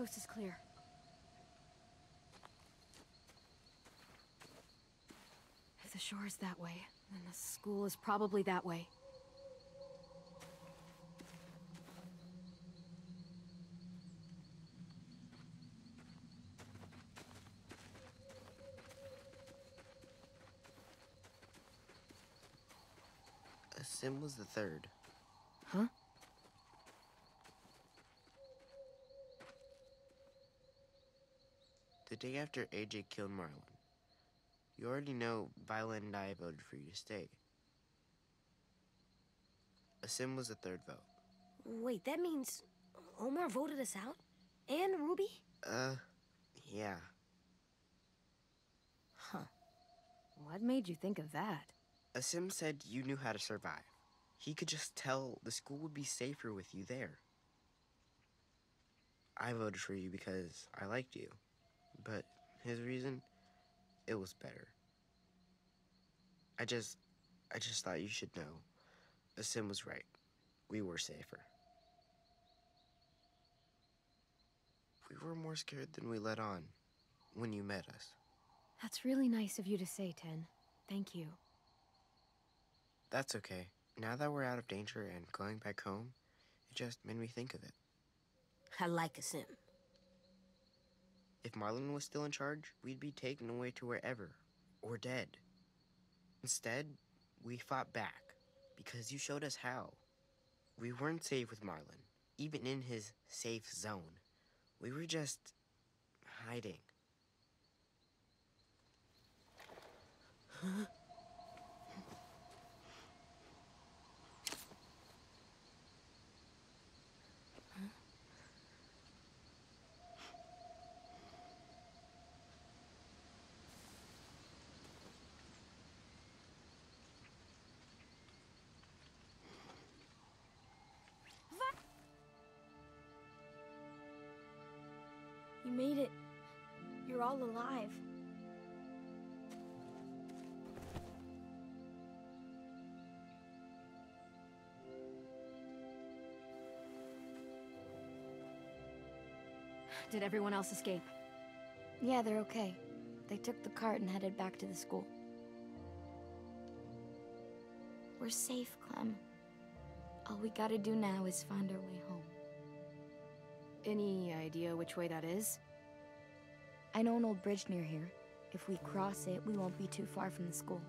coast is clear. If the shore is that way, then the school is probably that way. Asim was the third. Huh? The day after AJ killed Marlon. You already know Violet and I voted for you to stay. Asim was the third vote. Wait, that means Omar voted us out? And Ruby? Yeah. Huh. What made you think of that? Asim said you knew how to survive. He could just tell the school would be safer with you there. I voted for you because I liked you. But his reason, it was better. I just thought you should know. Asim was right. We were safer. We were more scared than we let on when you met us. That's really nice of you to say, Ten. Thank you. That's okay. Now that we're out of danger and going back home, it just made me think of it. I like Asim. If Marlon was still in charge, we'd be taken away to wherever, or dead. Instead, we fought back, because you showed us how. We weren't safe with Marlon, even in his safe zone. We were just hiding. Huh? You made it. You're all alive. Did everyone else escape? Yeah, they're okay. They took the cart and headed back to the school. We're safe, Clem. All we gotta do now is find our way home. Any idea which way that is? I know an old bridge near here. If we cross it, we won't be too far from the school.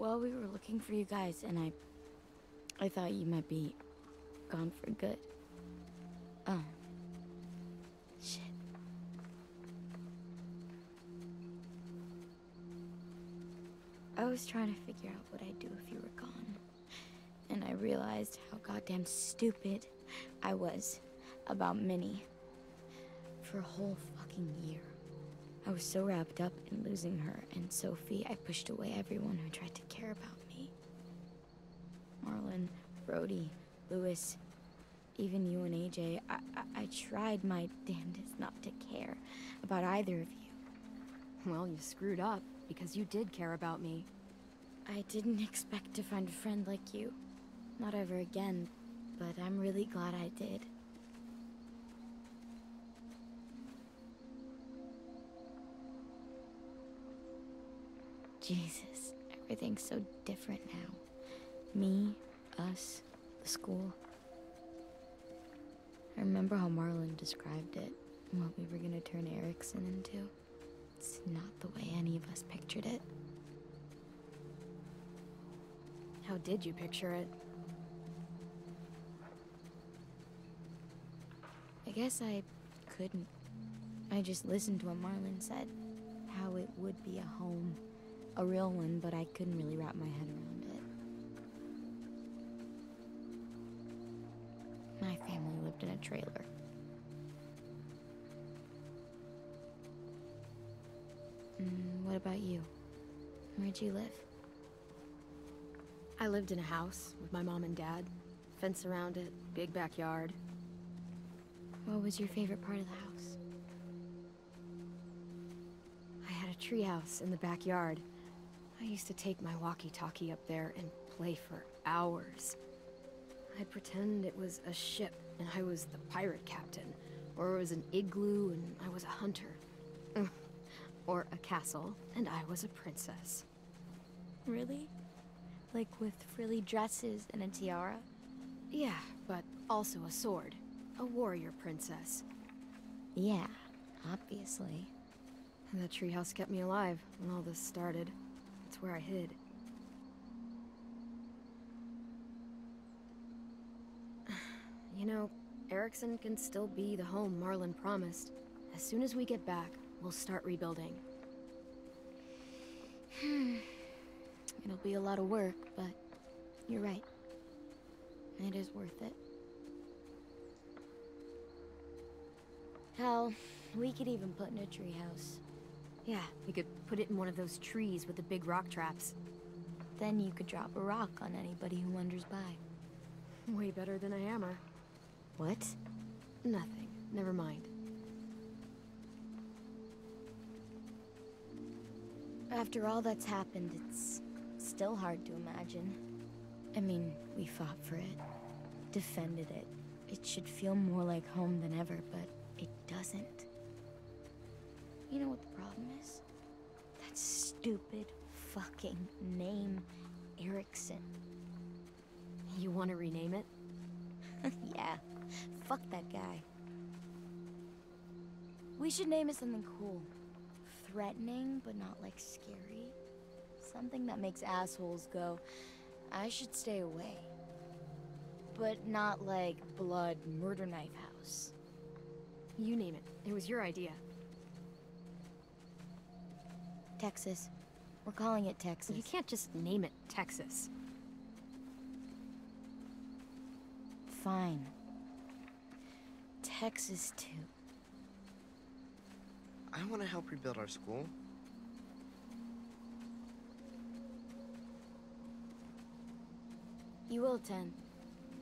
Well, we were looking for you guys, and I thought you might be gone for good. Oh. Shit. I was trying to figure out what I'd do if you were gone. And I realized how goddamn stupid I was about Minnie. For a whole fucking year. I was so wrapped up in losing her and Sophie, I pushed away everyone who tried to care about me. Marlon, Brody, Lewis, even you and AJ. I tried my damnedest not to care about either of you. Well, you screwed up because you did care about me. I didn't expect to find a friend like you. Not ever again, but I'm really glad I did. Jesus, everything's so different now. Me, us, the school. I remember how Marlon described it and what we were gonna turn Erickson into. It's not the way any of us pictured it. How did you picture it? I guess I couldn't. I just listened to what Marlon said, how it would be a home. A real one, but I couldn't really wrap my head around it. My family lived in a trailer. What about you? Where'd you live? I lived in a house with my mom and dad. Fence around it, big backyard. What was your favorite part of the house? I had a treehouse in the backyard. I used to take my walkie-talkie up there and play for hours. I'd pretend it was a ship and I was the pirate captain, or it was an igloo and I was a hunter, or a castle and I was a princess. Really? Like with frilly dresses and a tiara? Yeah, but also a sword. A warrior princess. Yeah, obviously. And that treehouse kept me alive when all this started. It's where I hid. You know, Erickson can still be the home Marlon promised. As soon as we get back, we'll start rebuilding. It'll be a lot of work, but you're right. It is worth it. Hell, we could even put in a treehouse. Yeah, we could put it in one of those trees with the big rock traps. Then you could drop a rock on anybody who wanders by. Way better than a hammer. What? Nothing. Never mind. After all that's happened, it's still hard to imagine. I mean, we fought for it, defended it. It should feel more like home than ever, but it doesn't. You know what the problem is? That stupid fucking name, Erickson. You want to rename it? Yeah, fuck that guy. We should name it something cool. Threatening, but not like scary. Something that makes assholes go, I should stay away. But not like Blood Murder Knife House. You name it. It was your idea. Texas. We're calling it Texas. You can't just name it Texas. Fine. Texas 2. I want to help rebuild our school. You will, Ten.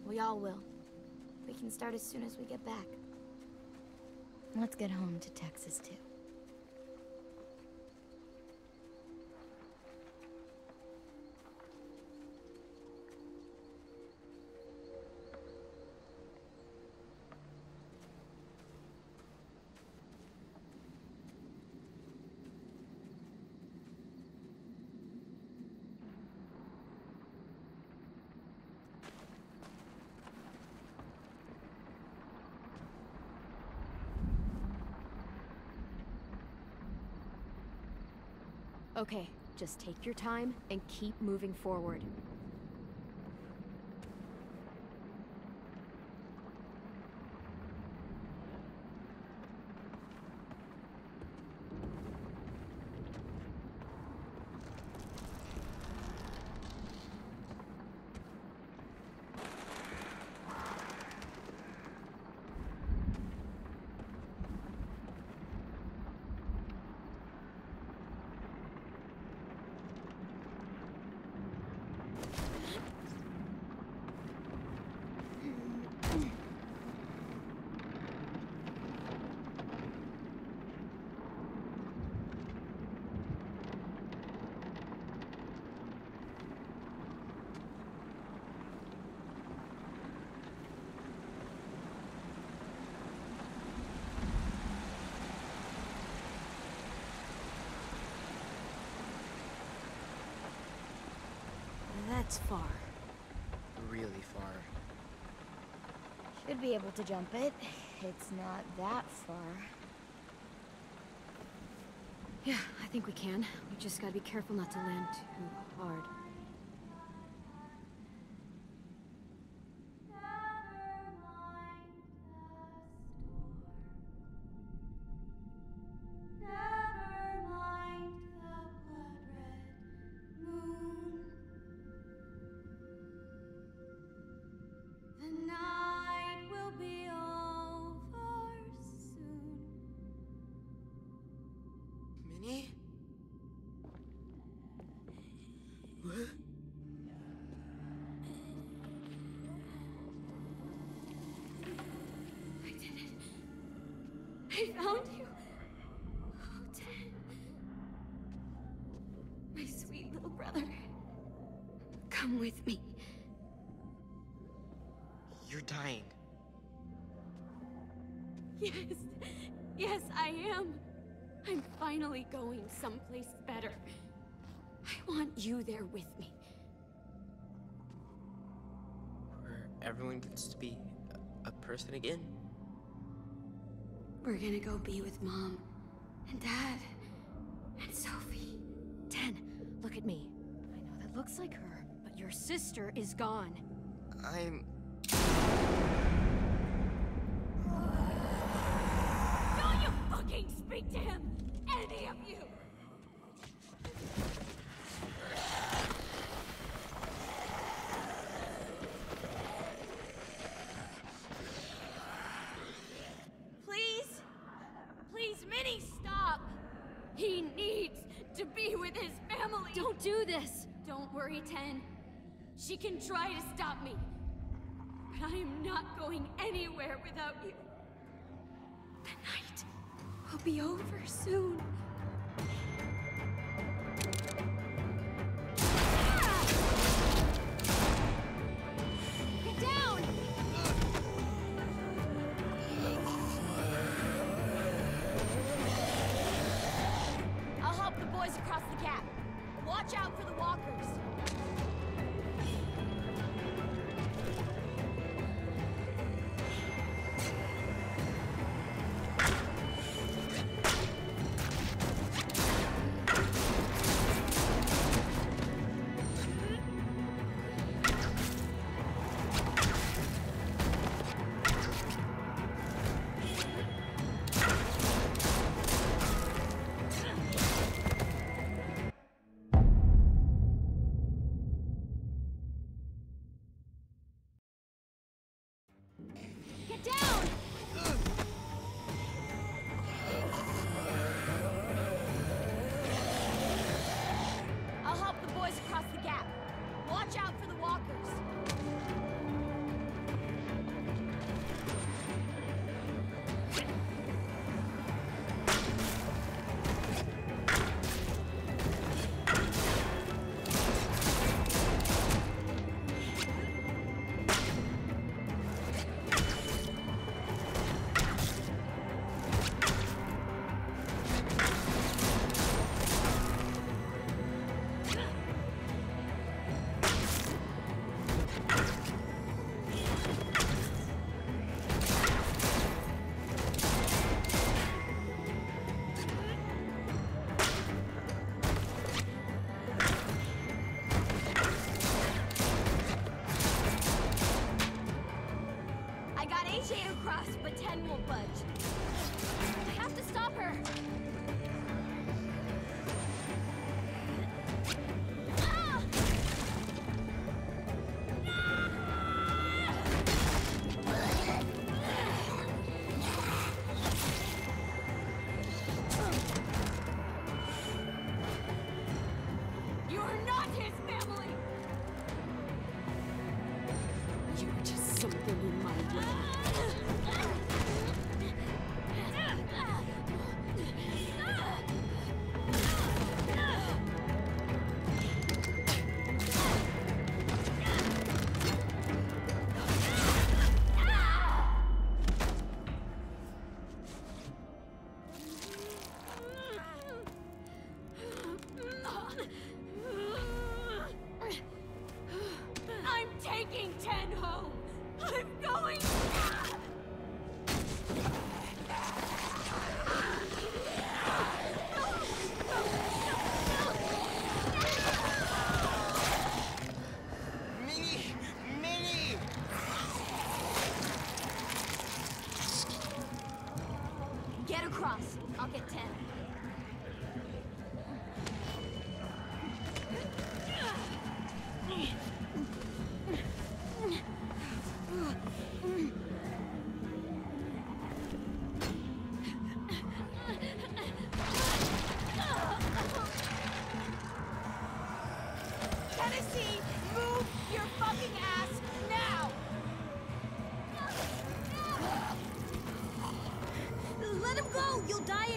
We all will. We can start as soon as we get back. Let's get home to Texas, too. Okay, just take your time and keep moving forward. That's far. Really far. Should be able to jump it. It's not that far. Yeah, I think we can. We just gotta be careful not to land too hard. The night will be on. I found you. Oh, Ten. My sweet little brother. Come with me. You're dying. Yes. Yes, I am. I'm finally going someplace better. I want you there with me. Where everyone gets to be a person again. We're gonna go be with Mom and Dad and Sophie. Ten, look at me. I know that looks like her, but your sister is gone. I'm... Don't you fucking speak to him! Any of you! Don't do this! Don't worry, Ten. She can try to stop me. But I am not going anywhere without you. The night will be over soon.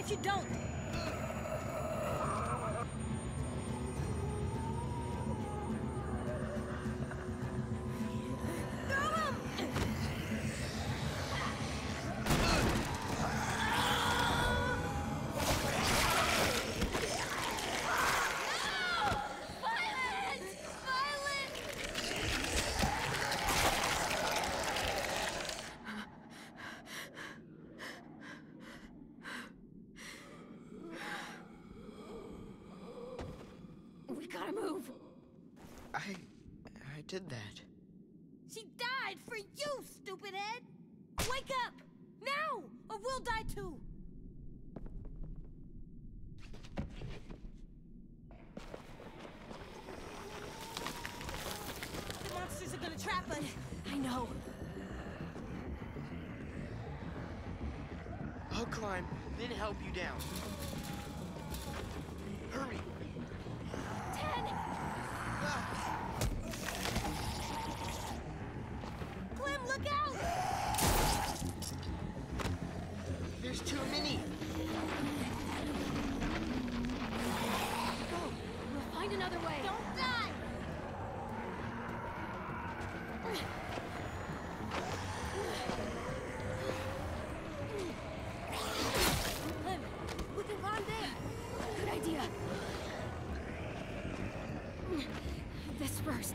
if you don't. Did that. She died for you, stupid head! Wake up! Now! Or we'll die too! The monsters are gonna trap us. I know. I'll climb, then help you down. Hurry! Ten! Ah. Look out! There's too many. Go. We'll find another way. Don't die! Clem, we can climb there. Good idea. This first.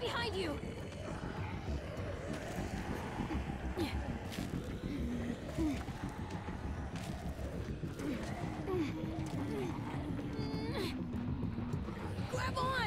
Behind you! Grab on!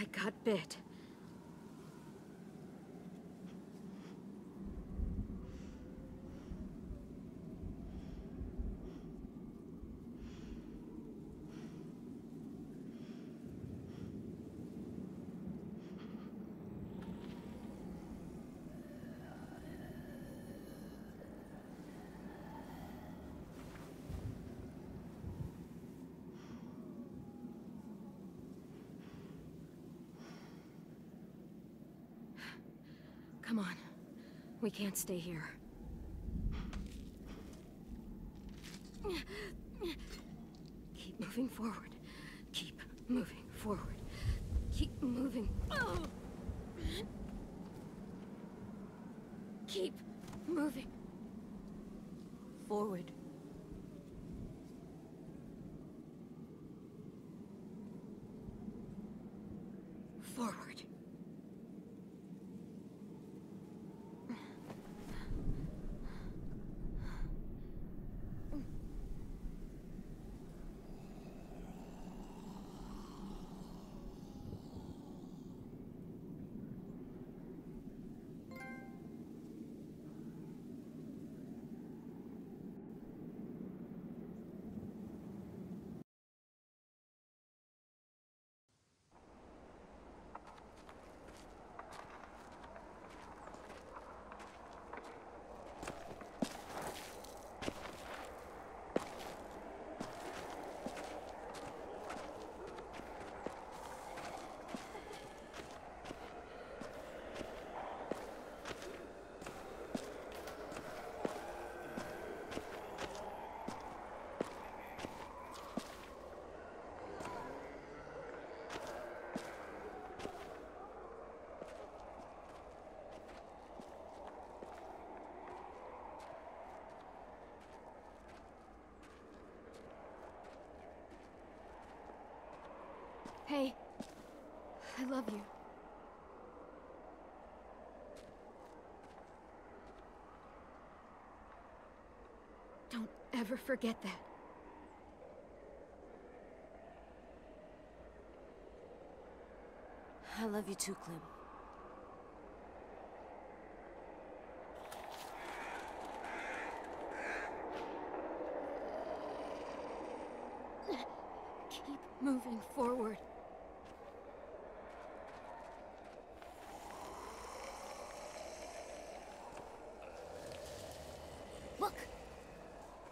I got bit. Come on. We can't stay here. Keep moving forward. Keep moving forward. Keep moving. Oh! Keep moving forward. Forward. Hey, I love you. Don't ever forget that. I love you too, Clem. Keep moving forward. Look!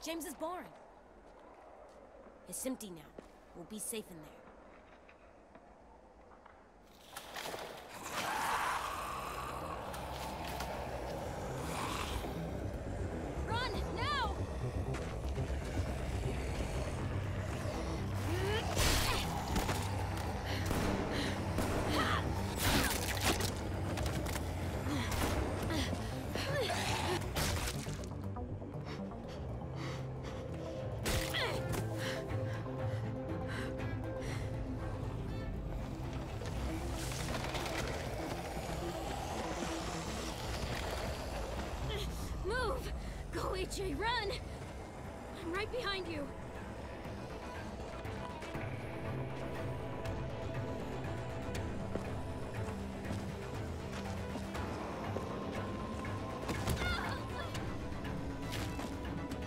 James's barn. It's empty now. We'll be safe in there. AJ, run! I'm right behind you.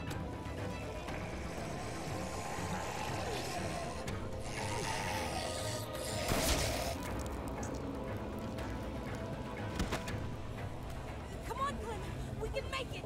Come on, Clem. We can make it.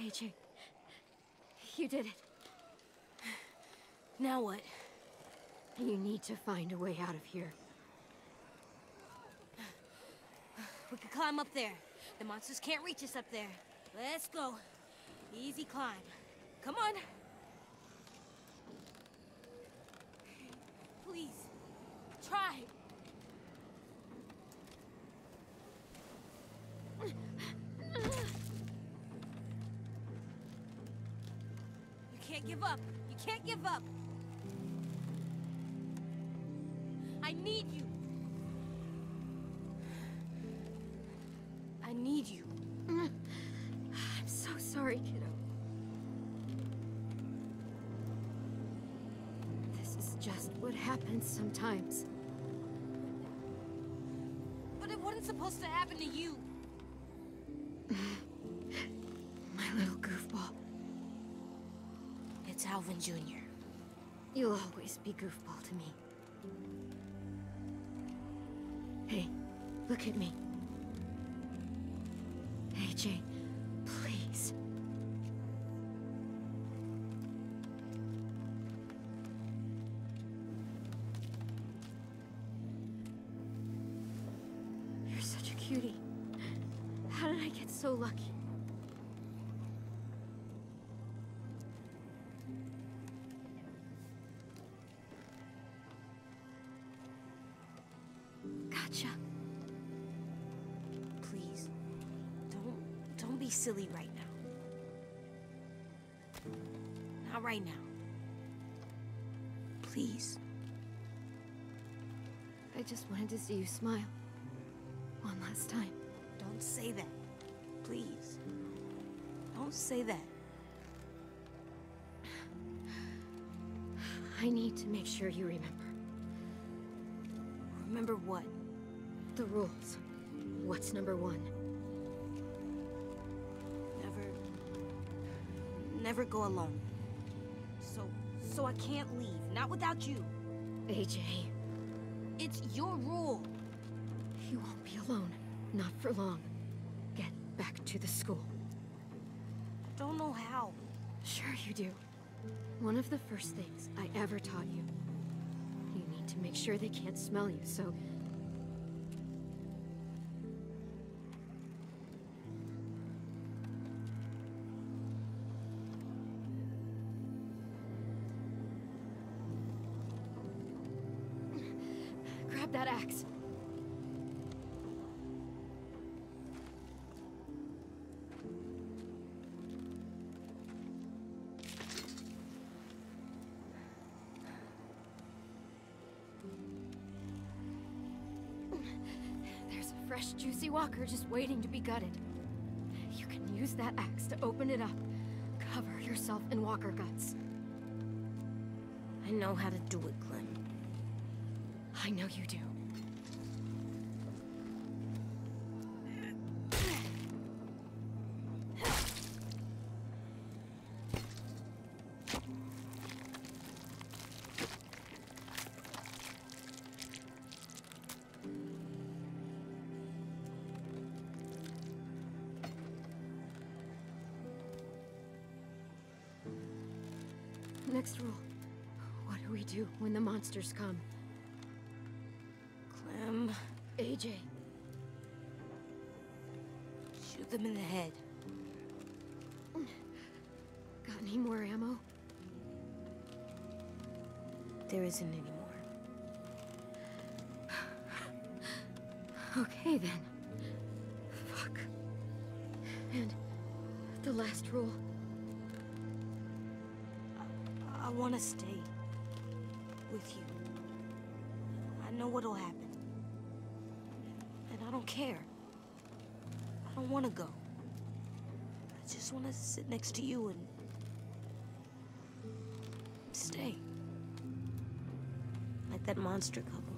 AJ, you did it. Now what? You need to find a way out of here. We can climb up there. The monsters can't reach us up there. Let's go. Easy climb. Come on. Please. Try. You can't give up. You can't give up. I need you. I need you. I'm so sorry, kiddo. This is just what happens sometimes. But it wasn't supposed to happen to you. My little goofball. It's Alvin Jr. You'll always be goofball to me. Hey, look at me. AJ, please. You're such a cutie. How did I get so lucky? Gotcha. Please, don't be silly right now. Not right now. Please. I just wanted to see you smile. One last time. Don't say that. Please. Don't say that. I need to make sure you remember. Remember what? The rules. What's number one? Never go alone. So I can't leave. Not without you. AJ. It's your rule. You won't be alone. Not for long. Get back to the school. I don't know how. Sure you do. One of the first things I ever taught you. To make sure they can't smell you, so... Grab that axe. Fresh, juicy walker just waiting to be gutted. You can use that axe to open it up. Cover yourself in walker guts. I know how to do it, Clem. I know you do. Next rule. What do we do when the monsters come? Clem. AJ. Shoot them in the head. Got any more ammo? There isn't any more. Okay then. Fuck. And the last rule. I want to stay with you. I know what'll happen. And I don't care. I don't want to go. I just want to sit next to you and stay. Like that monster couple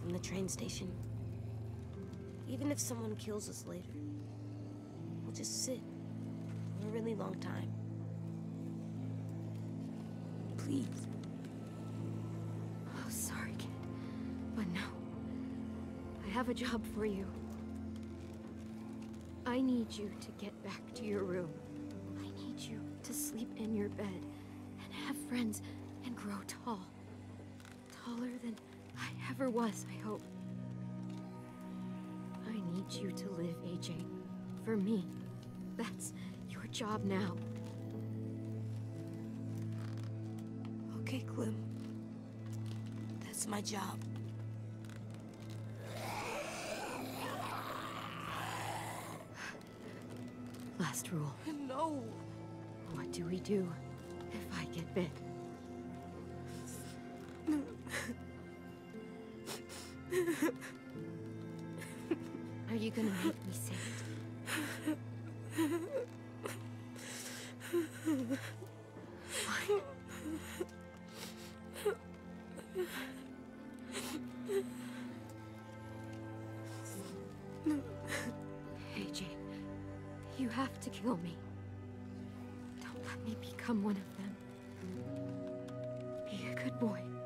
from the train station. Even if someone kills us later, we'll just sit for a really long time. Please. Oh, sorry, kid. But no. I have a job for you. I need you to get back to your room. I need want you to sleep in your bed and have friends and grow tall. Taller than I ever was, I hope. I need you to live, AJ. For me. That's your job now. Okay, Clem. That's my job. Last rule. No! What do we do if I get bit? Are you gonna make me safe? Fine. AJ, you have to kill me. Don't let me become one of them. Be a good boy.